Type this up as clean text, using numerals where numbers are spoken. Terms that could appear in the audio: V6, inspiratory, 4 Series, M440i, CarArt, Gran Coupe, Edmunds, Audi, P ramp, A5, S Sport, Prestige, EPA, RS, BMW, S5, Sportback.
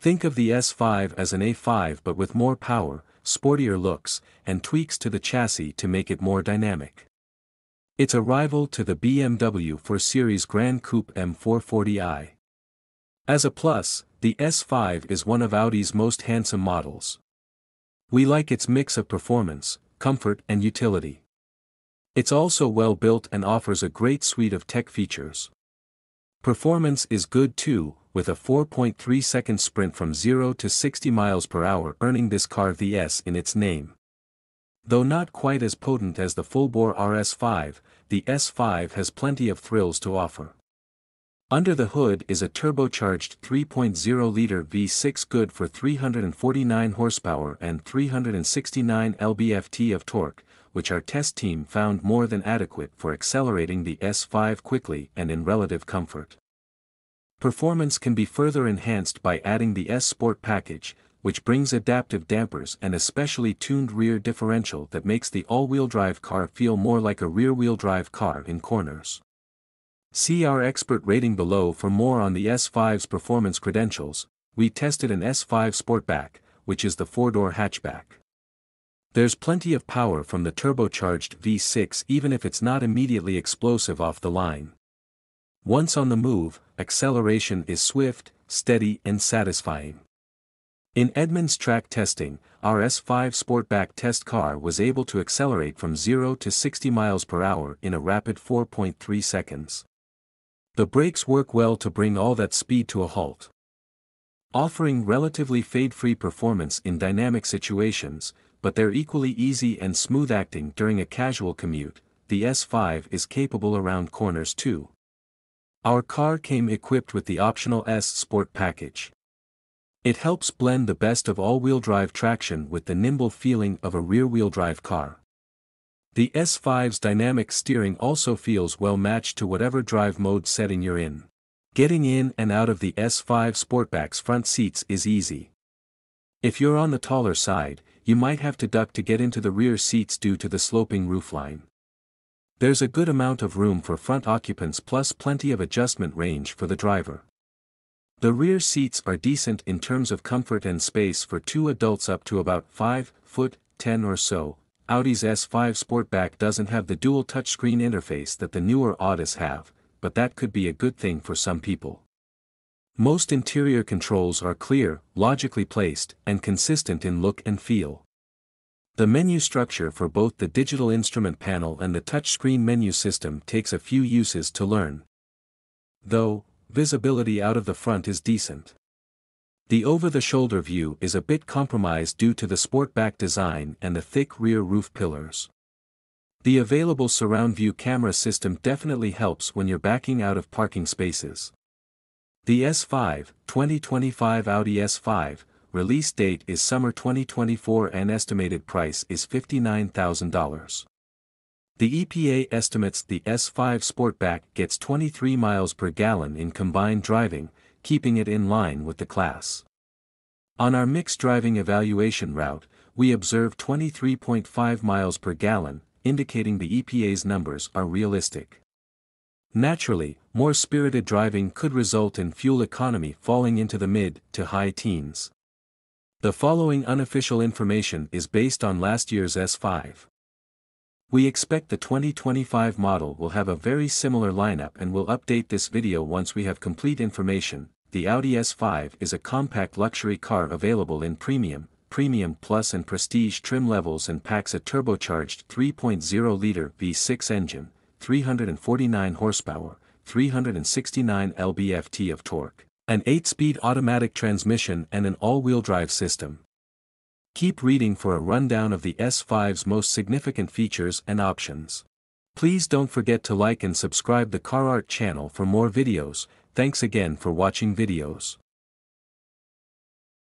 Think of the S5 as an A5 but with more power, sportier looks, and tweaks to the chassis to make it more dynamic. It's a rival to the BMW 4 Series Grand Coupe M440i. As a plus, the S5 is one of Audi's most handsome models. We like its mix of performance, comfort and utility. It's also well built and offers a great suite of tech features. Performance is good too, with a 4.3-second sprint from 0 to 60 miles per hour, earning this car the S in its name. Though not quite as potent as the full-bore RS5, the S5 has plenty of thrills to offer. Under the hood is a turbocharged 3.0-liter V6 good for 349 horsepower and 369 lb-ft of torque, which our test team found more than adequate for accelerating the S5 quickly and in relative comfort. Performance can be further enhanced by adding the S Sport package, which brings adaptive dampers and a specially tuned rear differential that makes the all-wheel drive car feel more like a rear-wheel drive car in corners. See our expert rating below for more on the S5's performance credentials. We tested an S5 Sportback, which is the four-door hatchback. There's plenty of power from the turbocharged V6 even if it's not immediately explosive off the line. Once on the move, acceleration is swift, steady and satisfying. In Edmunds track testing, our S5 Sportback test car was able to accelerate from 0 to 60 miles per hour in a rapid 4.3 seconds. The brakes work well to bring all that speed to a halt. Offering relatively fade-free performance in dynamic situations, but they're equally easy and smooth-acting during a casual commute, the S5 is capable around corners too. Our car came equipped with the optional S Sport package. It helps blend the best of all-wheel drive traction with the nimble feeling of a rear-wheel drive car. The S5's dynamic steering also feels well matched to whatever drive mode setting you're in. Getting in and out of the S5 Sportback's front seats is easy. If you're on the taller side, you might have to duck to get into the rear seats due to the sloping roofline. There's a good amount of room for front occupants plus plenty of adjustment range for the driver. The rear seats are decent in terms of comfort and space for two adults up to about 5'10" or so. Audi's S5 Sportback doesn't have the dual touchscreen interface that the newer Audis have, but that could be a good thing for some people. Most interior controls are clear, logically placed, and consistent in look and feel. The menu structure for both the digital instrument panel and the touchscreen menu system takes a few uses to learn. Though, visibility out of the front is decent. The over-the-shoulder view is a bit compromised due to the Sportback design and the thick rear roof pillars. The available surround view camera system definitely helps when you're backing out of parking spaces. The S5, 2025 Audi S5, release date is summer 2024 and estimated price is $59,000. The EPA estimates the S5 Sportback gets 23 miles per gallon in combined driving, keeping it in line with the class. On our mixed driving evaluation route, we observed 23.5 miles per gallon, indicating the EPA's numbers are realistic. Naturally, more spirited driving could result in fuel economy falling into the mid to high teens. The following unofficial information is based on last year's S5. We expect the 2025 model will have a very similar lineup and will update this video once we have complete information. The Audi S5 is a compact luxury car available in Premium, Premium Plus and Prestige trim levels and packs a turbocharged 3.0-liter V6 engine, 349 horsepower, 369 lb-ft of torque, an 8-speed automatic transmission and an all-wheel drive system. Keep reading for a rundown of the S5's most significant features and options. Please don't forget to like and subscribe the CarArt channel for more videos. Thanks again for watching videos.